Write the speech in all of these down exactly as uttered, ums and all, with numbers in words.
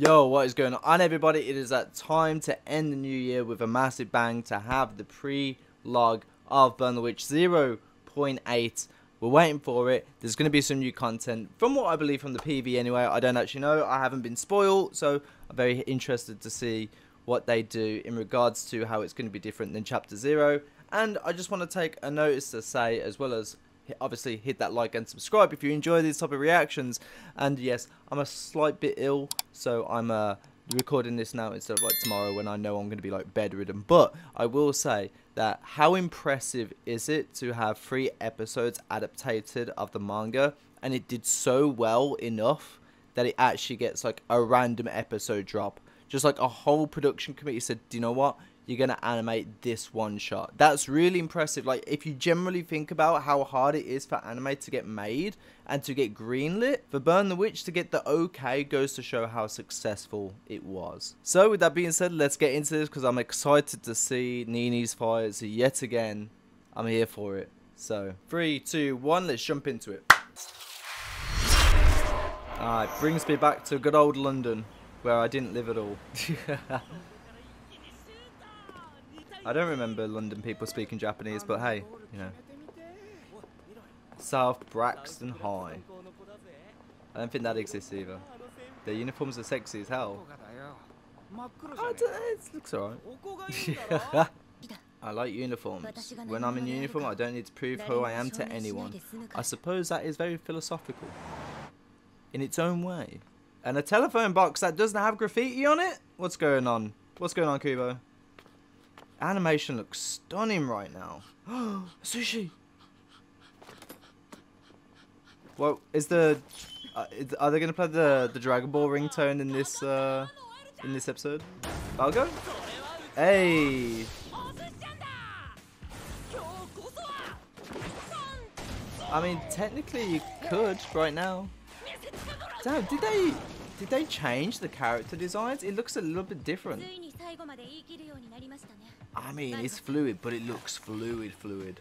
Yo, what is going on, everybody? It is that time to end the new year with a massive bang, to have the pre-log of Burn the Witch zero point eight. We're waiting for it. There's going to be some new content, from what I believe from the P V anyway. I don't actually know. I haven't been spoiled, so I'm very interested to see what they do in regards to how it's going to be different than Chapter zero. And I just want to take a notice to say, as well as obviously hit that like and subscribe if you enjoy these type of reactions. And yes, I'm a slight bit ill, so I'm uh, recording this now instead of like tomorrow when I know I'm going to be like bedridden. But I will say that how impressive is it to have three episodes adapted of the manga, and it did so well enough that it actually gets like a random episode drop. Just like a whole production committee said, do you know what? You're going to animate this one shot. That's really impressive. Like, if you generally think about how hard it is for anime to get made and to get greenlit, for Burn the Witch to get the okay goes to show how successful it was. So, with that being said, let's get into this, because I'm excited to see Nini's fight. So, yet again, I'm here for it. So, three, two, one, let's jump into it. Ah, it brings me back to good old London, where I didn't live at all. I don't remember London people speaking Japanese, but hey, you know. South Braxton High. I don't think that exists either. Their uniforms are sexy as hell. Oh, it looks alright. I like uniforms. When I'm in uniform, I don't need to prove who I am to anyone. I suppose that is very philosophical. In its own way. And a telephone box that doesn't have graffiti on it? What's going on? What's going on, Kubo? Animation looks stunning right now. Sushi! Well, is the... Uh, is, are they going to play the, the Dragon Ball ringtone in this uh, in this episode? Balgo? Hey! I mean, technically you could right now. Damn, did they... Did they change the character designs? It looks a little bit different. I mean, it's fluid, but it looks fluid, fluid.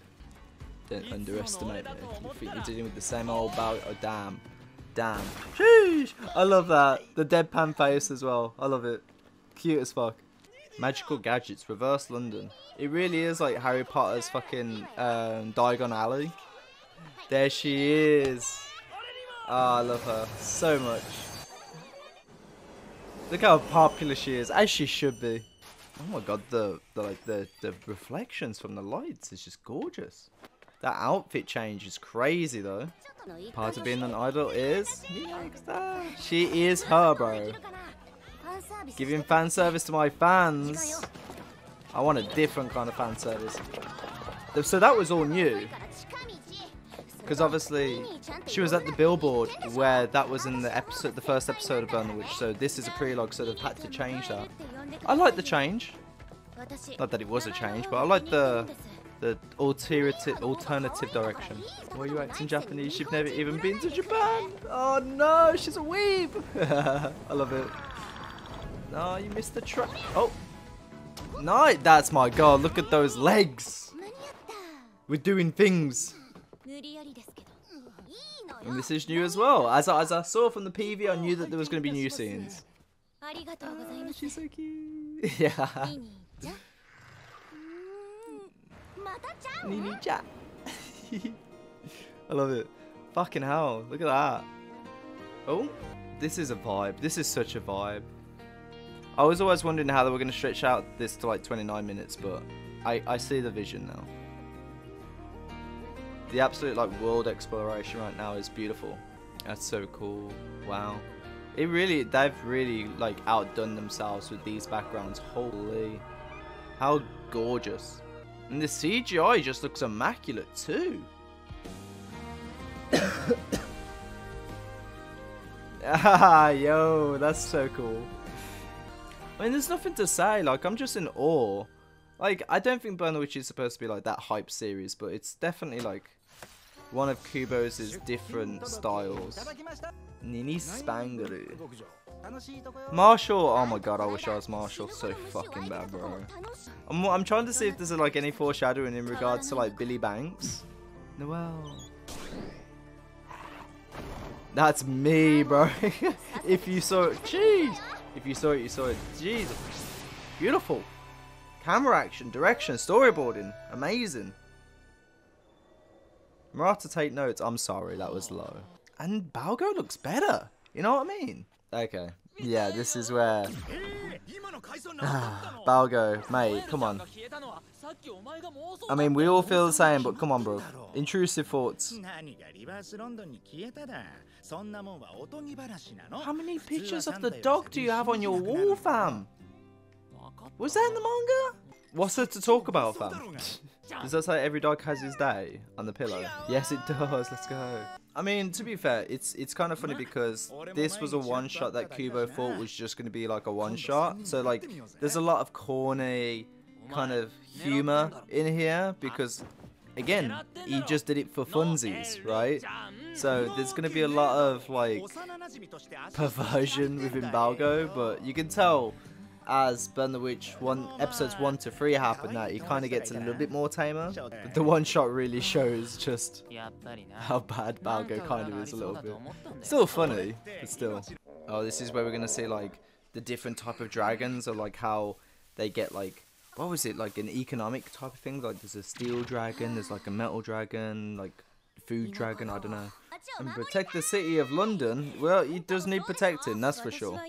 Don't underestimate me. You think you're dealing with the same old bow? Oh, damn. Damn. Sheesh! I love that. The deadpan face as well. I love it. Cute as fuck. Magical gadgets. Reverse London. It really is like Harry Potter's fucking um, Diagon Alley. There she is. Oh, I love her so much. Look how popular she is, as she should be. Oh my god, the the like the, the reflections from the lights is just gorgeous. That outfit change is crazy though. Part of being an idol is she is her, bro. Giving fan service to my fans. I want a different kind of fan service. So that was all new. Because obviously, she was at the billboard where that was in the episode, the first episode of Burn the Witch, so this is a prelog, so they've had to change that. I like the change. Not that it was a change, but I like the the alternative, alternative direction. Why are you acting Japanese? You've never even been to Japan! Oh no, she's a weeb! I love it. Oh, you missed the track. Oh! No, that's my god, look at those legs! We're doing things! And this is new as well. As I, as I saw from the P V, I knew that there was going to be new scenes. Oh, she's so cute. Yeah. Nini-chan. I love it. Fucking hell. Look at that. Oh, this is a vibe. This is such a vibe. I was always wondering how they were going to stretch out this to like twenty-nine minutes, but I, I see the vision now. The absolute like world exploration right now is beautiful. That's so cool. Wow. It really, they've really like outdone themselves with these backgrounds. Holy, how gorgeous. And the C G I just looks immaculate too. Ah, yo, that's so cool. I mean, there's nothing to say, like I'm just in awe. Like, I don't think Burn the Witch is supposed to be like that hype series, but it's definitely like one of Kubo's different styles. Nini Spanguru. Marshall. Oh my god, I wish I was Marshall so fucking bad, bro. I'm, I'm trying to see if there's like any foreshadowing in regards to like Billy Banks. Noel. That's me, bro. If you saw it. Jeez. If you saw it, you saw it. Jesus. Beautiful. Camera action, direction, storyboarding. Amazing. Murata, take notes. I'm sorry, that was low. And Balgo looks better. You know what I mean? Okay. Yeah, this is where... Balgo, mate, come on. I mean, we all feel the same, but come on, bro. Intrusive thoughts. How many pictures of the dog do you have on your wall, fam? Was that in the manga? What's there to talk about, fam? Does that say every dog has his day on the pillow? Yes, it does. Let's go. I mean, to be fair, it's it's kind of funny because this was a one-shot that Kubo thought was just going to be like a one-shot. So, like, there's a lot of corny kind of humor in here because, again, he just did it for funsies, right? So there's going to be a lot of, like, perversion within Balgo, but you can tell as Burn the Witch one, episodes one to three happen that he kind of gets a little bit more tamer. But the one shot really shows just how bad Balgo kind of is a little bit. Still funny, but still. Oh, this is where we're going to see, like, the different type of dragons, or, like, how they get, like, what was it, like, an economic type of thing? Like, there's a steel dragon, there's, like, a metal dragon, like, food dragon, I don't know. And protect the city of London? Well, it does need protecting, that's for sure.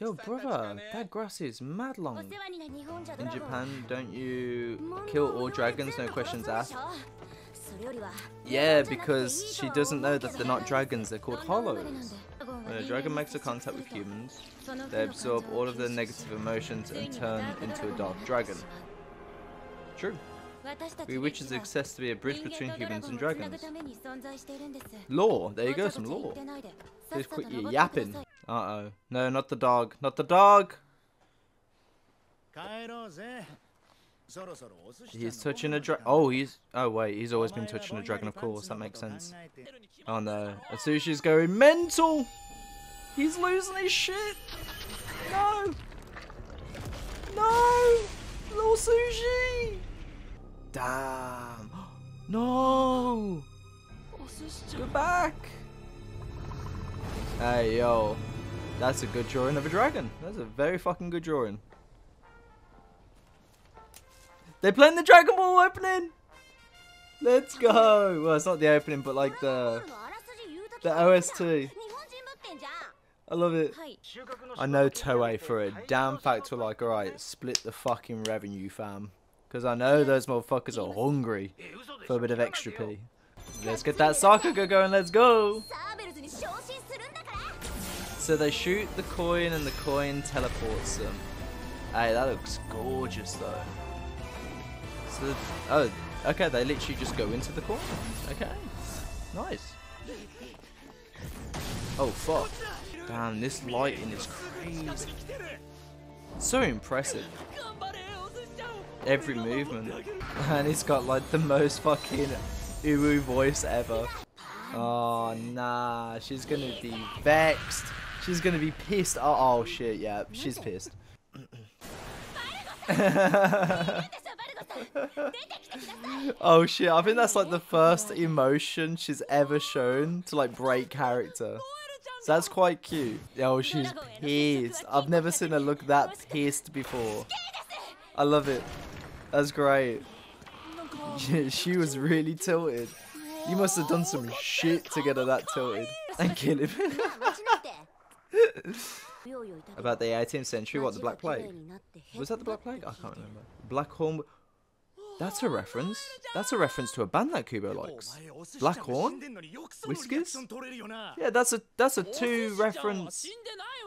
Yo, brother, that grass is mad long. In Japan, don't you kill all dragons, no questions asked? Yeah, because she doesn't know that they're not dragons, they're called hollows. When a dragon makes a contact with humans, they absorb all of their negative emotions and turn into a dark dragon. True. We witches exist to be a bridge between humans and dragons. Lore, there you go, some lore. Please quit your yapping. Uh-oh. No, not the dog. Not the dog! He's touching a dragon. Oh, he's... Oh, wait. He's always been touching a dragon, of course. That makes sense. Oh, no. Atsushi's going mental! He's losing his shit! No! No! Little Sushi! Damn. No! Go back! Hey, yo. That's a good drawing of a dragon. That's a very fucking good drawing. They're playing the Dragon Ball opening! Let's go! Well, it's not the opening, but like the... the O S T. I love it. I know Toei for a damn fact were like, alright, split the fucking revenue, fam. Because I know those motherfuckers are hungry for a bit of extra pee. Let's get that Sakuga going, let's go! So they shoot the coin and the coin teleports them. Hey, that looks gorgeous though. So, oh, okay, they literally just go into the coin. Okay, nice. Oh, fuck. Damn, this lighting is crazy. So impressive. Every movement, and he's got like the most fucking uwu voice ever. Oh nah, she's gonna be vexed. She's gonna be pissed. Oh, oh shit, yeah, she's pissed. Oh shit, I think that's like the first emotion she's ever shown to like break character. So that's quite cute. Oh, she's pissed. I've never seen her look that pissed before. I love it. That's great. Yeah, she was really tilted. You must have done some shit to get her that tilted. And kill him. About the eighteenth century, what, the Black Plague? Was that the Black Plague? I can't remember. Blackhorn. That's a reference. That's a reference to a band that Kubo likes. Blackhorn? Whiskers? Yeah, that's a that's a two reference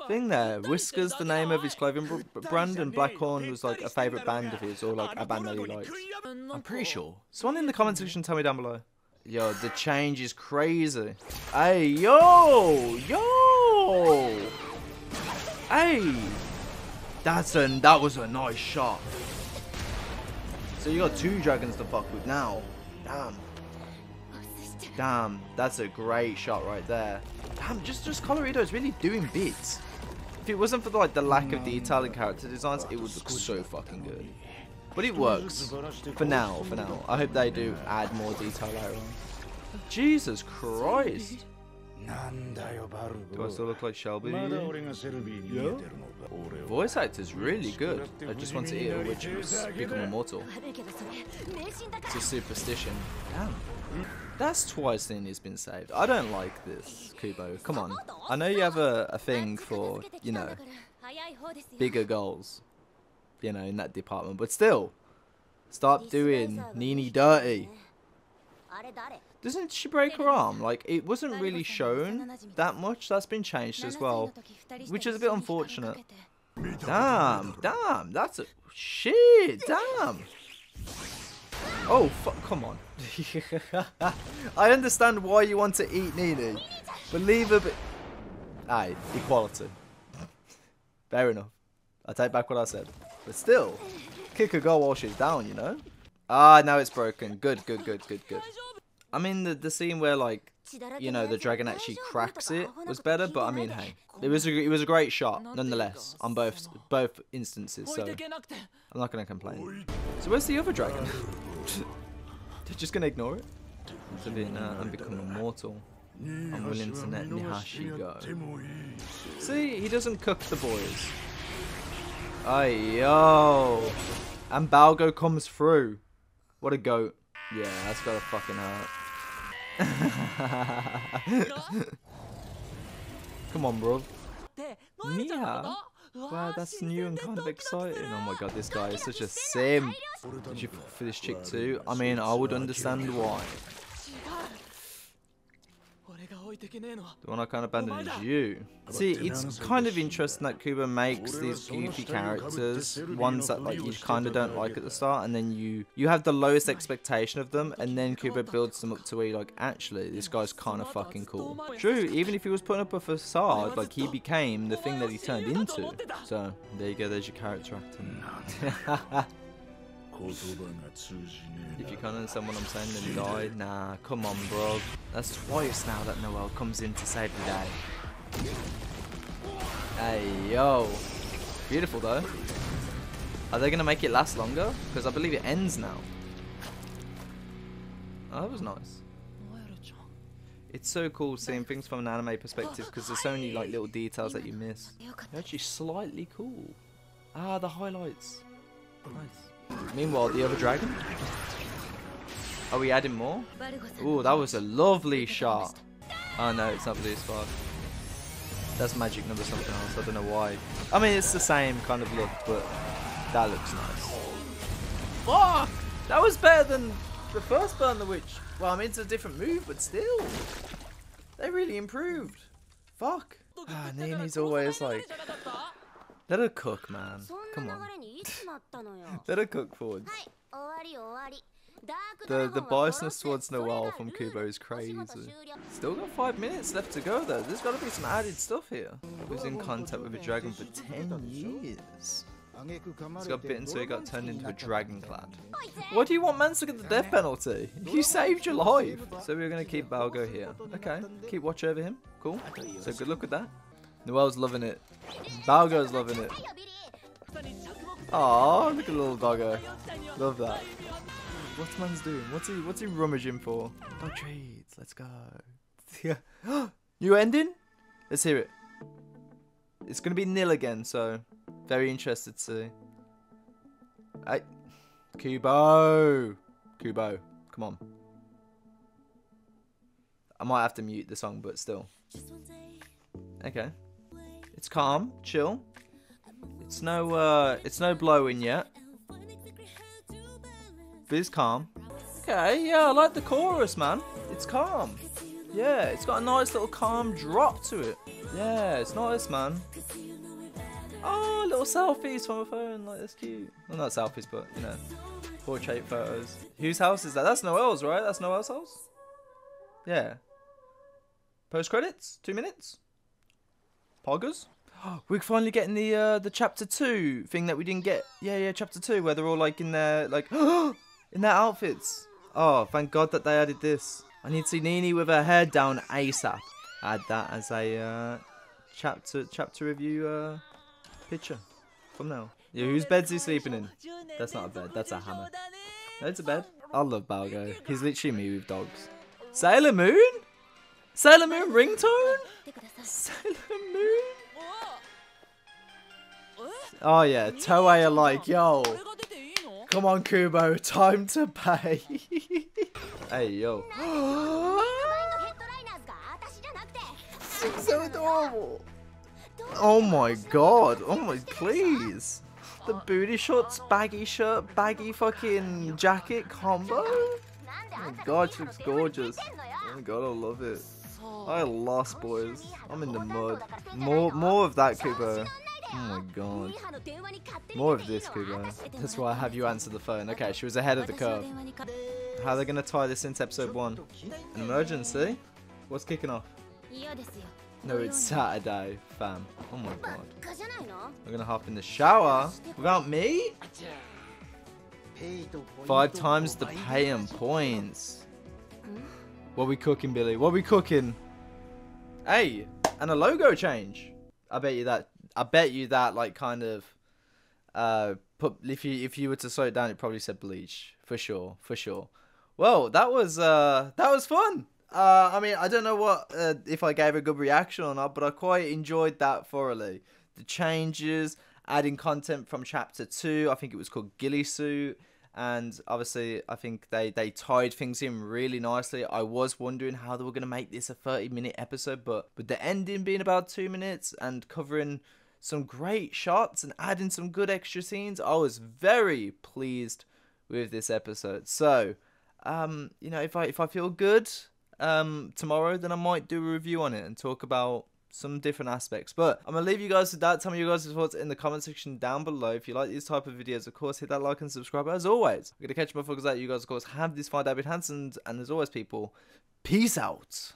thing there. Whiskers, the name of his clothing brand, and Blackhorn was like a favourite band of his, or like a band that he likes. I'm pretty sure. Someone in the comment section, tell me down below. Yo, the change is crazy. Hey, yo, yo, hey. That's a that was a nice shot. So you got two dragons to fuck with now. Damn. Damn, that's a great shot right there. Damn, just just Colorido's really doing bits. If it wasn't for the, like the lack of detail in character designs, it would look so fucking good. But it works. For now, for now. I hope they do add more detail later on. Jesus Christ. Do I still look like Shelby? Yeah. Voice act is really good. I just want to eat a witch and become immortal. It's a superstition. Damn. That's twice Nini's been saved. I don't like this, Kubo. Come on. I know you have a, a thing for, you know, bigger goals, you know, in that department. But still, stop doing Nini dirty. Doesn't she break her arm? Like, it wasn't really shown that much. That's been changed as well, which is a bit unfortunate. Damn, damn, that's a... Shit, damn. Oh, fuck, come on. I understand why you want to eat Nini. Believe a bit... Aye, equality. Fair enough. I take back what I said. But still, kick a goal while she's down, you know? Ah, now it's broken. Good, good, good, good, good. I mean, the, the scene where, like, you know, the dragon actually cracks it was better, but I mean, hey, it was a, it was a great shot, nonetheless, on both both instances, so I'm not going to complain. So where's the other dragon? They're just going to ignore it? So being, uh, I'm becoming immortal. I'm willing to let Nihashi go. See, he doesn't cook the boys. Ay yo. And Balgo comes through. What a goat. Yeah, that's got a fucking heart. Come on, bro. Yeah. Wow, that's new and kind of exciting. Oh my god, this guy is such a sim. Did you for this chick too? I mean, I would understand why. The one I can't abandon is you. See, it's kind of interesting that Kubo makes these goofy characters, ones that like you kind of don't like at the start, and then you you have the lowest expectation of them, and then Kubo builds them up to where you're like, actually, this guy's kind of fucking cool. True, even if he was putting up a facade, like he became the thing that he turned into. So there you go, there's your character acting. If you can't understand what I'm saying, then die. Nah, come on, bro. That's twice now that Noel comes in to save the day. Hey, yo. Beautiful, though. Are they going to make it last longer? Because I believe it ends now. Oh, that was nice. It's so cool seeing things from an anime perspective because there's so many like, little details that you miss. They're actually slightly cool. Ah, the highlights. Nice. Meanwhile, the other dragon? Are we adding more? Ooh, that was a lovely shot. Oh no, it's not blue spark. That's magic number something else, I don't know why. I mean, it's the same kind of look, but that looks nice. Fuck! That was better than the first Burn the Witch. Well, I mean, it's a different move, but still. They really improved. Fuck. Ah, Nini's always like... Let her cook, man. Come on. Let her cook forward. The, the biasness towards Noel from Kubo is crazy. Still got five minutes left to go, though. There's got to be some added stuff here. I was in contact with a dragon for ten years. He's got bitten, so he got turned into a dragonclad. Why do you want Mans to get the death penalty? You saved your life. So we're going to keep Balgo here. Okay, keep watch over him. Cool. So good luck with that. Noel's loving it. Balgo's loving it. Aww, look at the little doggo. Love that. What's man's doing? What's he what's he rummaging for? Dog treats, let's go. New ending? Let's hear it. It's gonna be nil again, so very interested to see. Hey, Kubo! Kubo, come on. I might have to mute the song, but still. Okay. It's calm, chill. It's no, uh, it's no blowing yet. But it's calm. Okay, yeah, I like the chorus, man. It's calm. Yeah, it's got a nice little calm drop to it. Yeah, it's nice, man. Oh, little selfies from a phone, like that's cute. Well, not selfies, but you know, portrait photos. Whose house is that? That's Noel's, right? That's Noel's house. Yeah. Post credits, two minutes. Poggers. We're finally getting the uh, the chapter two thing that we didn't get. Yeah, yeah, chapter two where they're all like in their like in their outfits. Oh, thank God that they added this. I need to see Nini with her hair down ASAP. Add that as a uh, chapter chapter review uh, picture from now. Yeah, whose bed's he sleeping in? That's not a bed. That's a hammer. That's a bed. I love Balgo. He's literally me with dogs. Sailor Moon. Sailor Moon ringtone? Sailor Moon? Oh yeah, Toei are like, yo, come on Kubo, time to pay. Hey yo. She's so adorable. Oh my god, oh my, please. The booty shorts, baggy shirt, baggy fucking jacket combo? Oh my god, she looks gorgeous. Oh my god, I love it. I lost, boys. I'm in the mud. More, more of that Kubo. Oh my god. More of this, Kubo. That's why I have you answer the phone. Okay, she was ahead of the curve. How are they gonna tie this into episode one? An emergency? What's kicking off? No, it's Saturday, fam. Oh my god. We're gonna hop in the shower? Without me? Five times the pay and points. What we cooking, Billy? What we cooking? Hey, and a logo change. I bet you that. I bet you that like kind of uh put, if you if you were to slow it down, it probably said Bleach for sure, for sure. Well, that was uh that was fun. Uh I mean, I don't know what uh, if I gave a good reaction or not, but I quite enjoyed that thoroughly. The changes, adding content from chapter two, I think it was called Ghillie Suit, and obviously I think they they tied things in really nicely. I was wondering how they were going to make this a thirty minute episode, but with the ending being about two minutes and covering some great shots and adding some good extra scenes, I was very pleased with this episode. So, um, you know, if I if I feel good um, tomorrow, then I might do a review on it and talk about some different aspects. But I'm going to leave you guys with that. Tell me your guys' thoughts in the comment section down below. If you like these type of videos, of course, hit that like and subscribe. As always, we're going to catch motherfuckers out. You guys, of course, have this fine David Hansen. And as always, people, peace out.